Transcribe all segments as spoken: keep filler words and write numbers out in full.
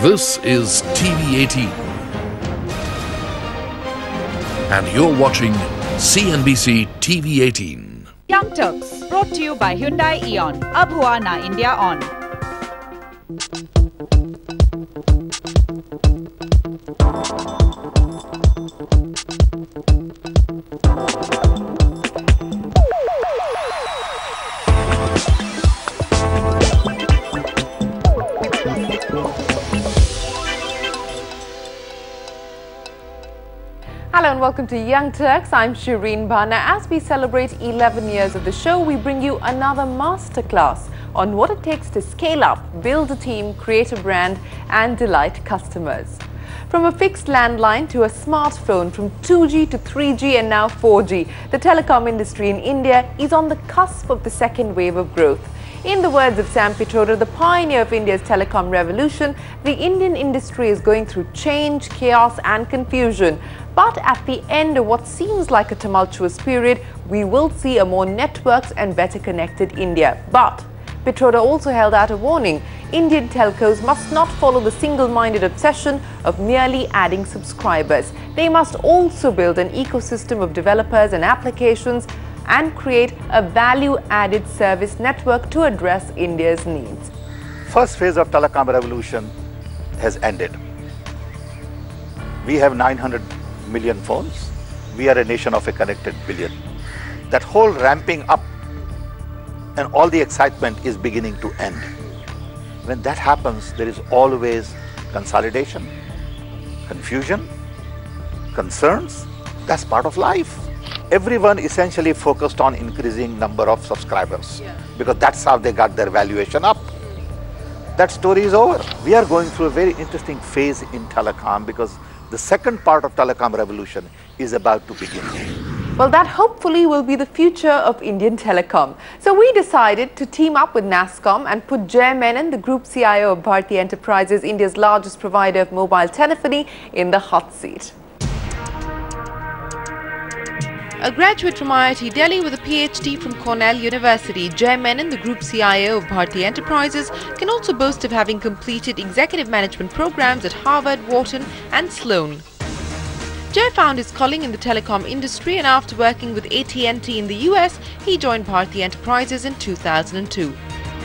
This is T V eighteen, and you're watching C N B C T V eighteen. Young Turks, brought to you by Hyundai Eon, Abuana, India on. Hello and welcome to Young Turks. I'm Shireen Bhanna. As we celebrate eleven years of the show, we bring you another masterclass on what it takes to scale up, build a team, create a brand, and delight customers. From a fixed landline to a smartphone, from two G to three G and now four G, the telecom industry in India is on the cusp of the second wave of growth. In the words of Sam Pitroda, the pioneer of India's telecom revolution, the Indian industry is going through change, chaos and confusion. But at the end of what seems like a tumultuous period, we will see a more networked and better connected India. But Pitroda also held out a warning. Indian telcos must not follow the single-minded obsession of merely adding subscribers. They must also build an ecosystem of developers and applications and create a value-added service network to address India's needs. First phase of telecom revolution has ended. We have nine hundred million phones. We are a nation of a connected billion. That whole ramping up and all the excitement is beginning to end. When that happens, there is always consolidation, confusion, concerns. That's part of life. Everyone essentially focused on increasing number of subscribers, yeah, because that's how they got their valuation up. That story is over. We are going through a very interesting phase in telecom because the second part of telecom revolution is about to begin. Well, that hopefully will be the future of Indian telecom. So we decided to team up with NASSCOM and put Jai Menon, the group C I O of Bharti Enterprises, India's largest provider of mobile telephony, in the hot seat. A graduate from I I T Delhi with a PhD from Cornell University, Jai Menon, the Group C I O of Bharti Enterprises, can also boast of having completed executive management programs at Harvard, Wharton and Sloan. Jai found his calling in the telecom industry, and after working with A T and T in the U S, he joined Bharti Enterprises in two thousand two.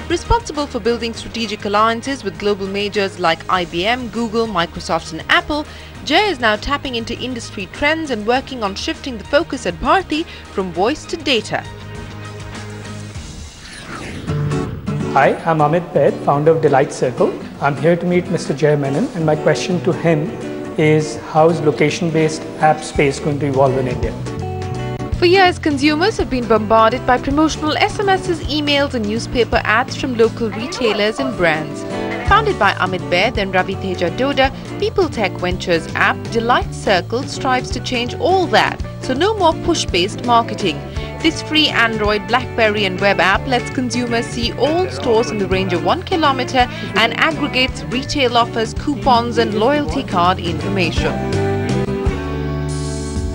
Responsible for building strategic alliances with global majors like I B M, Google, Microsoft and Apple, Jai is now tapping into industry trends and working on shifting the focus at Bharti from voice to data. Hi, I'm Amit Behr, founder of Delight Circle. I'm here to meet Mister Jai Menon, and my question to him is, how is location-based app space going to evolve in India? For years, consumers have been bombarded by promotional S M Ses, emails and newspaper ads from local retailers and brands. Founded by Amit Behr, then Ravi Teja Doda, People Tech Ventures app Delight Circle strives to change all that, so no more push-based marketing. This free Android, BlackBerry and web app lets consumers see all stores in the range of one kilometer and aggregates retail offers, coupons and loyalty card information.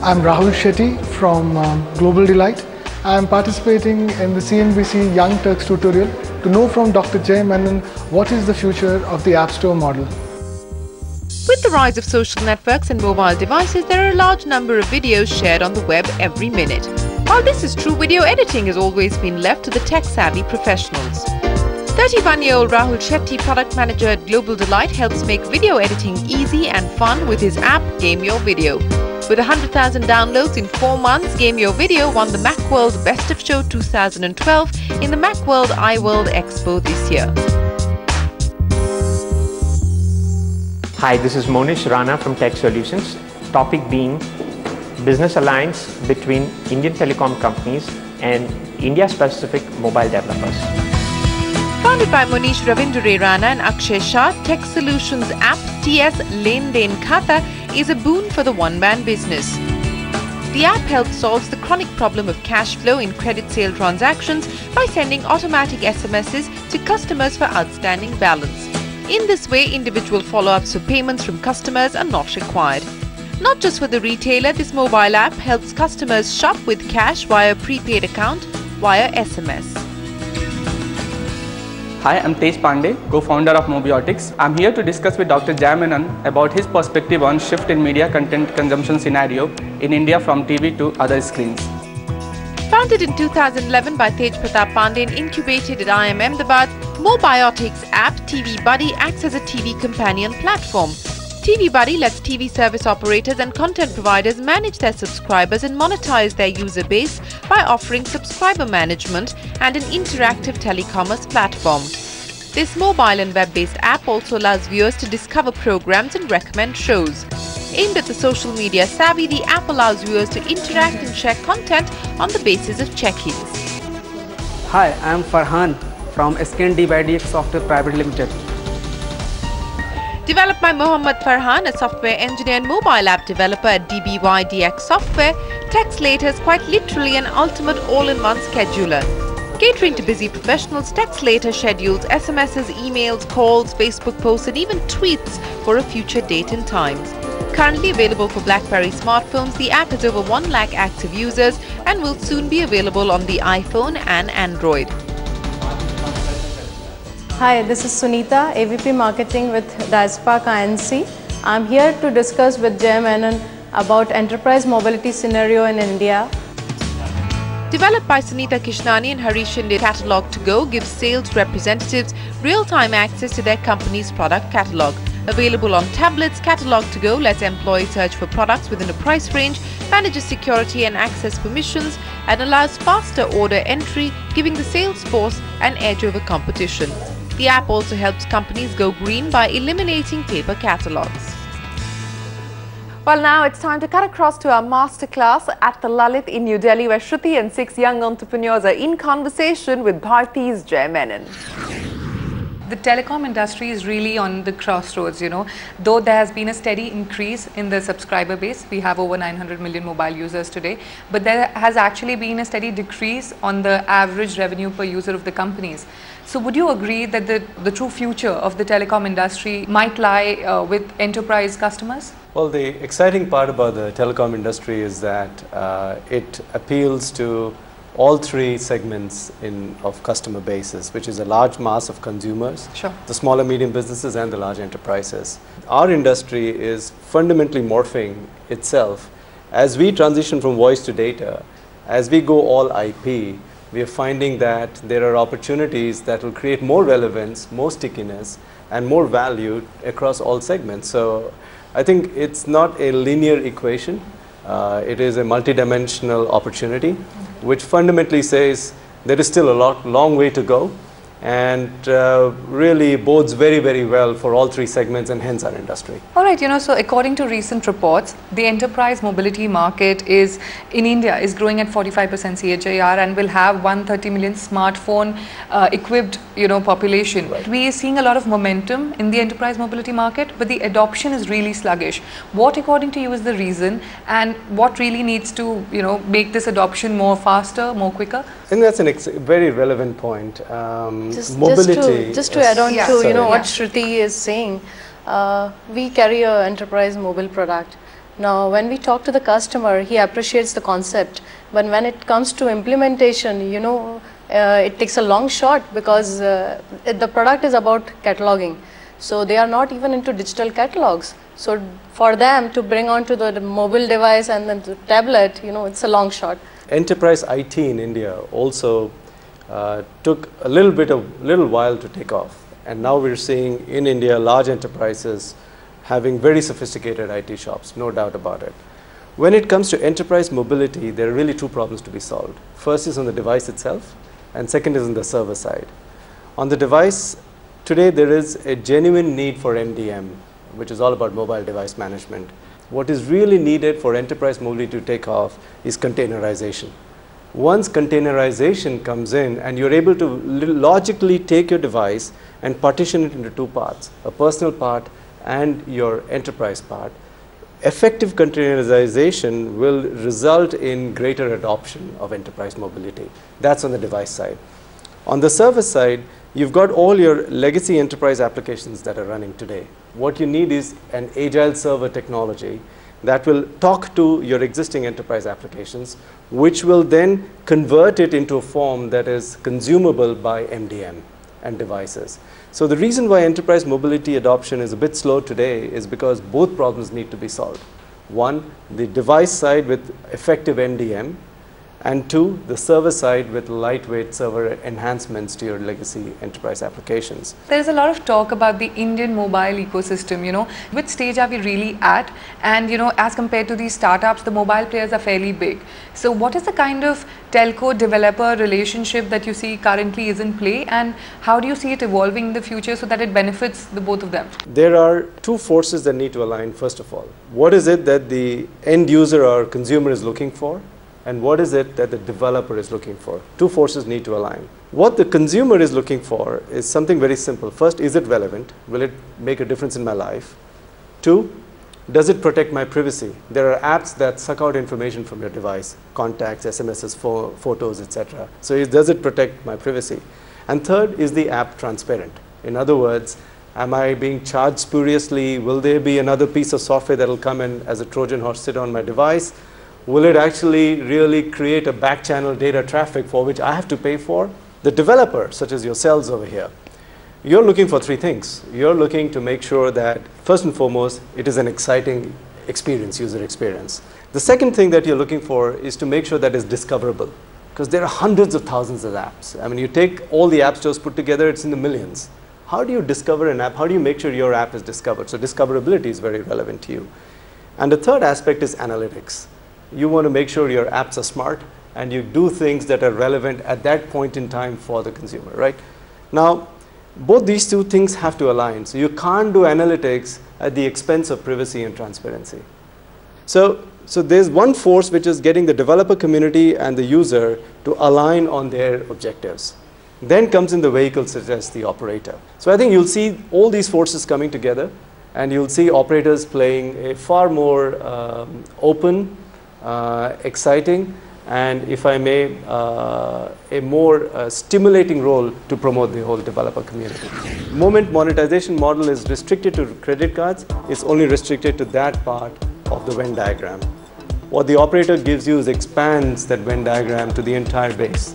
I'm Rahul Shetty from um, Global Delight. I'm participating in the C N B C Young Turks tutorial to know from Doctor Jai Menon what is the future of the App Store model. With the rise of social networks and mobile devices, there are a large number of videos shared on the web every minute. While this is true, video editing has always been left to the tech-savvy professionals. thirty-one-year-old Rahul Shetty, product manager at Global Delight, helps make video editing easy and fun with his app Game Your Video. With one hundred thousand downloads in four months, Game Your Video won the Macworld Best of Show two thousand twelve in the Macworld iWorld Expo this year. Hi, this is Monish Rana from Tech Solutions. Topic being business alliance between Indian telecom companies and India-specific mobile developers. Founded by Monish Ravindure Rana and Akshay Shah, Tech Solutions app T S Len Den Khata is a boon for the one-man business. The app helps solve the chronic problem of cash flow in credit sale transactions by sending automatic S M Ses to customers for outstanding balance. In this way, individual follow-ups for payments from customers are not required. Not just for the retailer, this mobile app helps customers shop with cash via prepaid account, via S M S. Hi, I'm Tej Pandey, co-founder of Mobiotics. I'm here to discuss with Doctor Jai Menon about his perspective on shift in media content consumption scenario in India from T V to other screens. Founded in two thousand eleven by Tej Pratap Pandey and incubated at I I M Ahmedabad, Mobiotics app T V Buddy acts as a T V companion platform. T V Buddy lets T V service operators and content providers manage their subscribers and monetize their user base by offering subscriber management and an interactive telecommerce platform. This mobile and web-based app also allows viewers to discover programs and recommend shows. Aimed at the social media savvy, the app allows viewers to interact and share content on the basis of check-ins. Hi, I am Farhan from S K N D Y D X Software Private Limited. Developed by Mohammad Farhan, a software engineer and mobile app developer at D B Y D X Software, TextLater is quite literally an ultimate all-in-one scheduler. Catering to busy professionals, TextLater schedules S M Ses, emails, calls, Facebook posts and even tweets for a future date and time. Currently available for BlackBerry smartphones, the app has over one lakh active users and will soon be available on the iPhone and Android. Hi, this is Sunita, A V P Marketing with DASPAC I N C. I'm here to discuss with Jai Menon about enterprise mobility scenario in India. Developed by Sunita Kishnani and Harish Shinde, Catalog To Go gives sales representatives real-time access to their company's product catalog. Available on tablets, Catalog To Go lets employees search for products within a price range, manages security and access permissions, and allows faster order entry, giving the sales force an edge over competition. The app also helps companies go green by eliminating paper catalogs. Well, now it's time to cut across to our masterclass at the Lalit in New Delhi, where Shruti and six young entrepreneurs are in conversation with Bharti's Jai Menon. The telecom industry is really on the crossroads, you know. Though there has been a steady increase in the subscriber base, we have over nine hundred million mobile users today, but there has actually been a steady decrease on the average revenue per user of the companies. So would you agree that the, the true future of the telecom industry might lie uh, with enterprise customers? Well, the exciting part about the telecom industry is that uh, it appeals to all three segments in, of customer bases, which is a large mass of consumers, sure, the small and medium businesses and the large enterprises. Our industry is fundamentally morphing itself. As we transition from voice to data, as we go all I P, we are finding that there are opportunities that will create more relevance, more stickiness, and more value across all segments. So I think it's not a linear equation. Uh, it is a multidimensional opportunity, which fundamentally says there is still a lot, long way to go, and uh, really bodes very, very well for all three segments and hence our industry. All right, you know, so according to recent reports, the enterprise mobility market is in India is growing at forty-five percent C H A R and will have one hundred thirty million smartphone uh, equipped, you know, population. Right. We are seeing a lot of momentum in the enterprise mobility market, but the adoption is really sluggish. What, according to you, is the reason, and what really needs to, you know, make this adoption more faster, more quicker? I think that's an ex very relevant point. Um, Just, mobility. Just to, just to add on yeah. to Sorry. you know what yeah. Shruti is saying, uh, we carry an enterprise mobile product. Now when we talk to the customer, he appreciates the concept, but when it comes to implementation, you know, uh, it takes a long shot because uh, it, the product is about cataloging. So they are not even into digital catalogs. So for them to bring onto the, the mobile device and then the tablet, you know, it's a long shot. Enterprise I T in India also Uh, took a little bit of little while to take off, and now we're seeing in India large enterprises having very sophisticated I T shops, no doubt about it. When it comes to enterprise mobility, there are really two problems to be solved. First is on the device itself, and second is on the server side. On the device, today there is a genuine need for M D M, which is all about mobile device management. What is really needed for enterprise mobility to take off is containerization. Once containerization comes in and you're able to logically take your device and partition it into two parts, a personal part and your enterprise part, effective containerization will result in greater adoption of enterprise mobility. That's on the device side. On the server side, you've got all your legacy enterprise applications that are running today. What you need is an agile server technology that will talk to your existing enterprise applications, which will then convert it into a form that is consumable by M D M. and devices. So the reason why enterprise mobility adoption is a bit slow today is because both problems need to be solved. One, the device side with effective M D M, and two, the server side with lightweight server enhancements to your legacy enterprise applications. There's a lot of talk about the Indian mobile ecosystem, you know, which stage are we really at? And, you know, as compared to these startups, the mobile players are fairly big. So what is the kind of telco-developer relationship that you see currently is in play, and how do you see it evolving in the future so that it benefits the both of them? There are two forces that need to align, first of all. What is it that the end user or consumer is looking for? And what is it that the developer is looking for? Two forces need to align. What the consumer is looking for is something very simple. First, is it relevant? Will it make a difference in my life? Two, does it protect my privacy? There are apps that suck out information from your device, contacts, S M Ses, pho photos, et cetera. So is, does it protect my privacy? And third, is the app transparent? In other words, am I being charged spuriously? Will there be another piece of software that will come in as a Trojan horse, sit on my device? Will it actually really create a back-channel data traffic for which I have to pay for? The developer, such as yourselves over here, you're looking for three things. You're looking to make sure that, first and foremost, it is an exciting experience, user experience. The second thing that you're looking for is to make sure that it's discoverable, because there are hundreds of thousands of apps. I mean, you take all the app stores put together, it's in the millions. How do you discover an app? How do you make sure your app is discovered? So discoverability is very relevant to you. And the third aspect is analytics. You want to make sure your apps are smart and you do things that are relevant at that point in time for the consumer, right? Now, both these two things have to align. So you can't do analytics at the expense of privacy and transparency. So, so there's one force which is getting the developer community and the user to align on their objectives. Then comes in the vehicle, such as the operator. So I think you'll see all these forces coming together, and you'll see operators playing a far more um, open, Uh, exciting, and if I may, uh, a more uh, stimulating role to promote the whole developer community. Moment monetization model is restricted to credit cards. It's only restricted to that part of the Venn diagram. What the operator gives you is expands that Venn diagram to the entire base.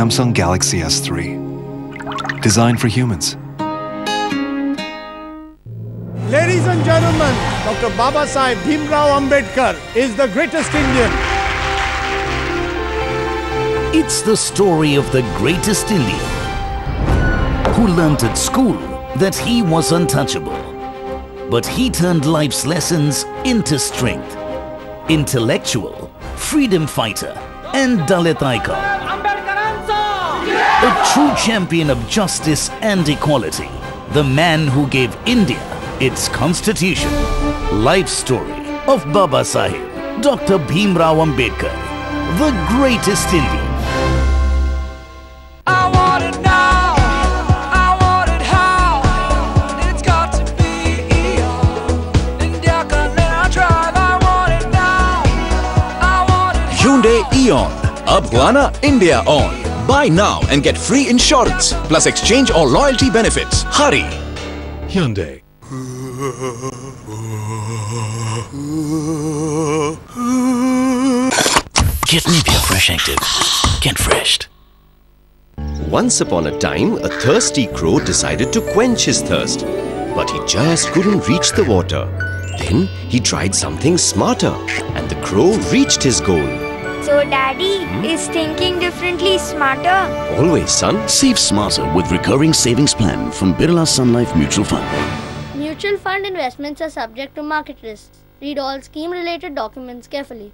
Samsung Galaxy S three, designed for humans. Ladies and gentlemen, Doctor Babasaheb Bhimrao Ambedkar is the greatest Indian. It's the story of the greatest Indian who learnt at school that he was untouchable, but he turned life's lessons into strength, intellectual, freedom fighter, and Dalit icon. A true champion of justice and equality. The man who gave India its constitution. Life story of Baba Sahib, Doctor Bhimrao Ambedkar, the greatest Indian. Hyundai Eon, Abuana, India on. Buy now and get free insurance, plus exchange or loyalty benefits. Hurry! Hyundai. Get Nivea Fresh Active. Get freshed. Once upon a time, a thirsty crow decided to quench his thirst. But he just couldn't reach the water. Then he tried something smarter, and the crow reached his goal. So Daddy, hmm? is thinking differently smarter? Always, son. Save smarter with recurring savings plan from Birla Sun Life Mutual Fund. Mutual fund investments are subject to market risks. Read all scheme-related documents carefully.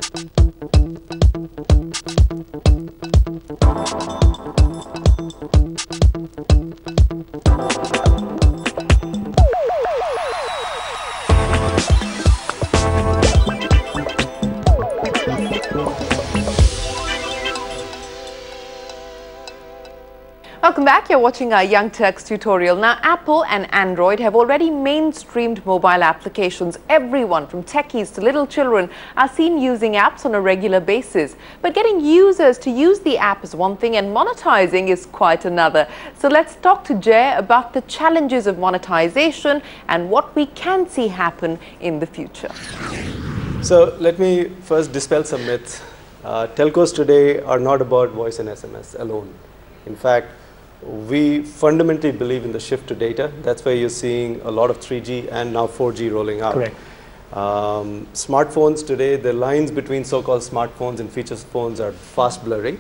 Welcome back. You're watching our Young Turks tutorial. Now, Apple and Android have already mainstreamed mobile applications. Everyone from techies to little children are seen using apps on a regular basis. But getting users to use the app is one thing and monetizing is quite another. So let's talk to Jai about the challenges of monetization and what we can see happen in the future. So let me first dispel some myths. Uh, telcos today are not about voice and S M S alone. In fact, we fundamentally believe in the shift to data. That's why you're seeing a lot of three G and now four G rolling out. Correct. Um, smartphones today, the lines between so-called smartphones and feature phones are fast blurring.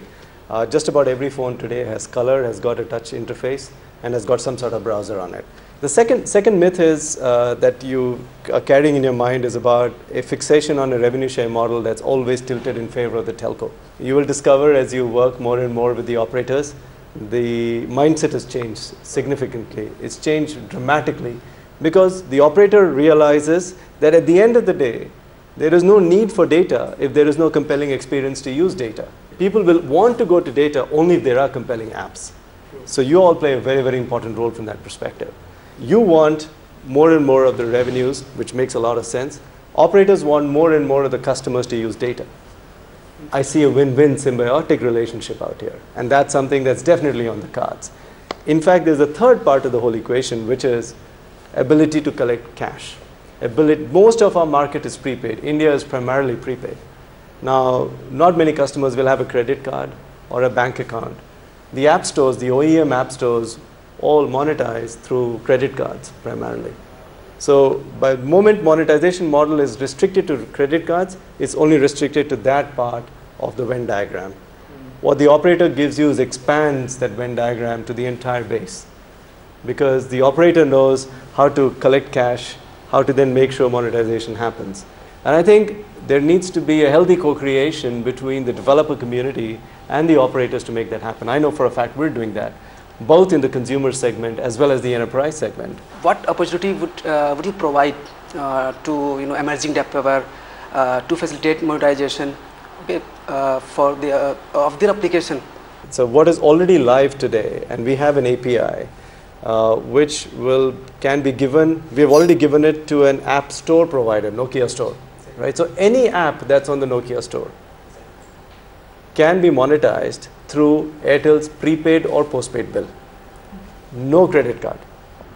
Uh, just about every phone today has color, has got a touch interface, and has got some sort of browser on it. The second, second myth is uh, that you are carrying in your mind is about a fixation on a revenue share model that's always tilted in favor of the telco. You will discover as you work more and more with the operators, the mindset has changed significantly. It's changed dramatically because the operator realizes that at the end of the day, there is no need for data if there is no compelling experience to use data. People will want to go to data only if there are compelling apps. So you all play a very, very important role from that perspective. You want more and more of the revenues, which makes a lot of sense. Operators want more and more of the customers to use data. I see a win-win symbiotic relationship out here. And that's something that's definitely on the cards. In fact, there's a third part of the whole equation, which is ability to collect cash. Ability, most of our market is prepaid. India is primarily prepaid. Now, not many customers will have a credit card or a bank account. The app stores, the O E M app stores, all monetize through credit cards primarily. So by the moment monetization model is restricted to credit cards, it's only restricted to that part of the Venn diagram. What the operator gives you is expands that Venn diagram to the entire base. Because the operator knows how to collect cash, how to then make sure monetization happens. And I think there needs to be a healthy co-creation between the developer community and the operators to make that happen. I know for a fact we're doing that, both in the consumer segment as well as the enterprise segment. What opportunity would, uh, would you provide uh, to you know, emerging developer uh, to facilitate monetization uh, for the, uh, of their application? So what is already live today, and we have an A P I uh, which will, can be given, we have already given it to an app store provider, Nokia Store, right? So any app that's on the Nokia Store can be monetized through Airtel's prepaid or postpaid bill. No credit card.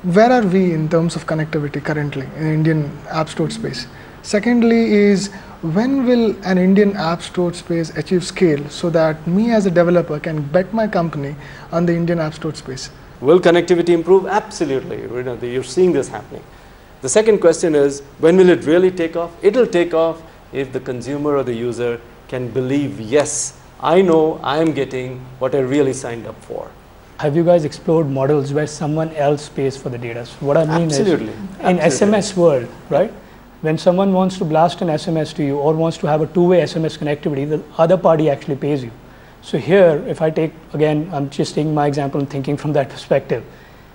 Where are we in terms of connectivity currently in Indian app store space? Secondly is, when will an Indian app store space achieve scale so that me as a developer can bet my company on the Indian app store space? Will connectivity improve? Absolutely. You're seeing this happening. The second question is, when will it really take off? It'll take off if the consumer or the user can believe, yes, I know I'm getting what I really signed up for. Have you guys explored models where someone else pays for the data? So what I mean Absolutely. is, in Absolutely. S M S world, right? When someone wants to blast an S M S to you or wants to have a two-way S M S connectivity, the other party actually pays you. So here, if I take, again, I'm just taking my example and thinking from that perspective.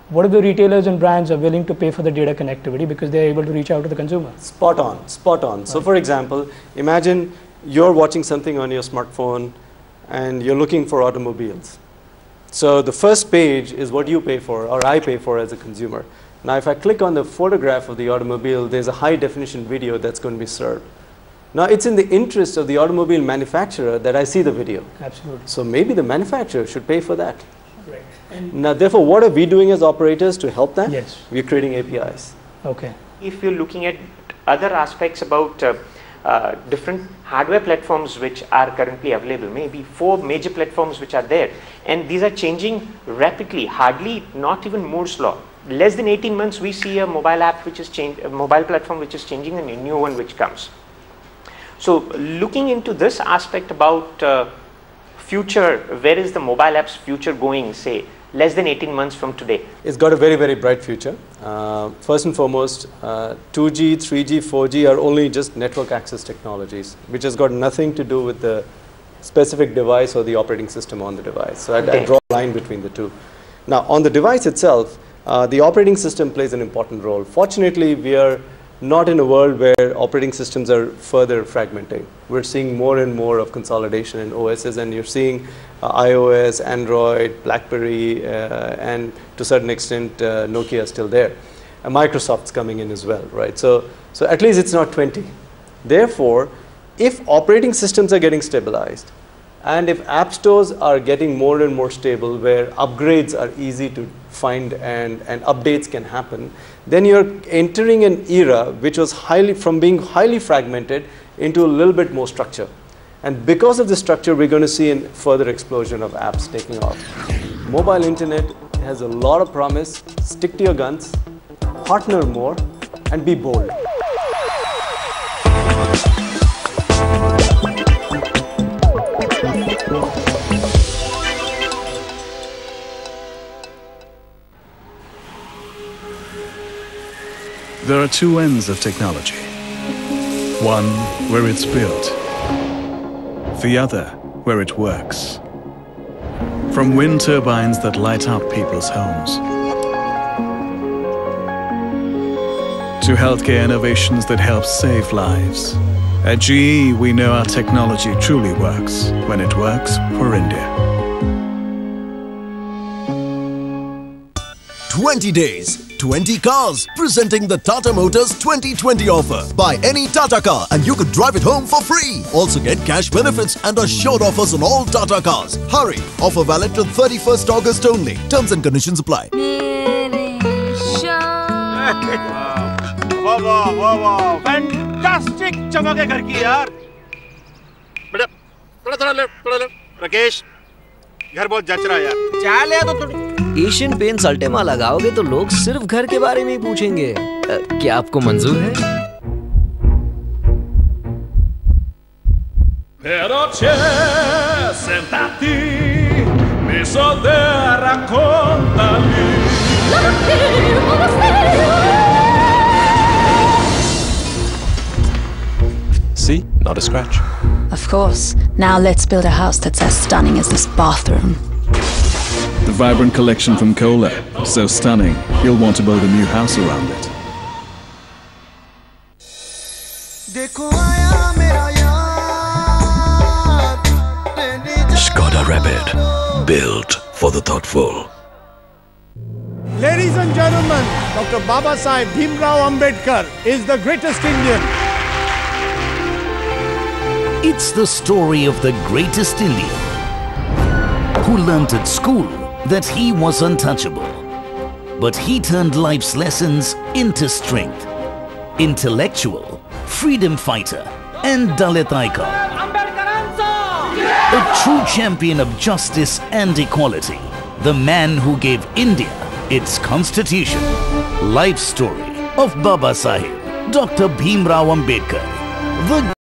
What if the retailers and brands are willing to pay for the data connectivity because they're able to reach out to the consumer? Spot on, spot on. Right. So for example, imagine you're watching something on your smartphone and you're looking for automobiles. So the first page is what you pay for, or I pay for as a consumer. Now if I click on the photograph of the automobile, there's a high definition video that's going to be served. Now it's in the interest of the automobile manufacturer that I see the video. Absolutely. So maybe the manufacturer should pay for that. Right. And now therefore, what are we doing as operators to help that? Yes. We're creating A P Is. Okay. If you're looking at other aspects about uh, Uh, different hardware platforms which are currently available, maybe four major platforms which are there, and these are changing rapidly, hardly not even Moore's law. Less than eighteen months we see a mobile app which is change, a mobile platform which is changing and a new one which comes. So looking into this aspect about uh, future, where is the mobile app's future going, say less than eighteen months from today? It's got a very, very bright future. Uh, first and foremost, uh, two G, three G, four G are only just network access technologies, which has got nothing to do with the specific device or the operating system on the device. So okay. I, I draw a line between the two. Now, on the device itself, uh, the operating system plays an important role. Fortunately, we are not in a world where operating systems are further fragmenting. We're seeing more and more of consolidation in O Ss, and you're seeing uh, iOS, Android, BlackBerry, uh, and to a certain extent, uh, Nokia is still there. And Microsoft's coming in as well, right? So, so at least it's not twenty. Therefore, if operating systems are getting stabilized, and if app stores are getting more and more stable, where upgrades are easy to find and, and updates can happen, then you're entering an era which was highly, from being highly fragmented into a little bit more structure. And because of the structure, we're going to see a further explosion of apps taking off. Mobile internet has a lot of promise. Stick to your guns, partner more, and be bold. There are two ends of technology. One where it's built, the other where it works. From wind turbines that light up people's homes, to healthcare innovations that help save lives. At G E, we know our technology truly works when it works for India. twenty days, twenty cars, presenting the Tata Motors twenty twenty offer. Buy any Tata car and you could drive it home for free. Also get cash benefits and assured offers on all Tata cars. Hurry! Offer valid till thirty-first August only. Terms and conditions apply. Wow, wow, wow, wow. Fantastic chamak hai ghar ki yaar. Beta, thoda thoda left, thoda left. Rakesh, ghar bahut jach raha hai yaar. Chal yaar to thoda. Asian paint सल्टे में लगाओगे तो लोग सिर्फ घर के बारे में ही पूछेंगे। आ, क्या आपको मंजूर है? See, not a scratch. Of course. Now let's build a house that's as stunning as this bathroom. The vibrant collection from Kohler, so stunning, you'll want to build a new house around it. Skoda Rabbit, built for the thoughtful. Ladies and gentlemen, Doctor Babasaheb Bhimrao Ambedkar is the greatest Indian. It's the story of the greatest Indian who learnt at school that he was untouchable. But he turned life's lessons into strength. Intellectual, freedom fighter, and Dalit icon. A true champion of justice and equality. The man who gave India its constitution. Life story of Baba Sahib, Doctor Bhimrao Ambedkar. The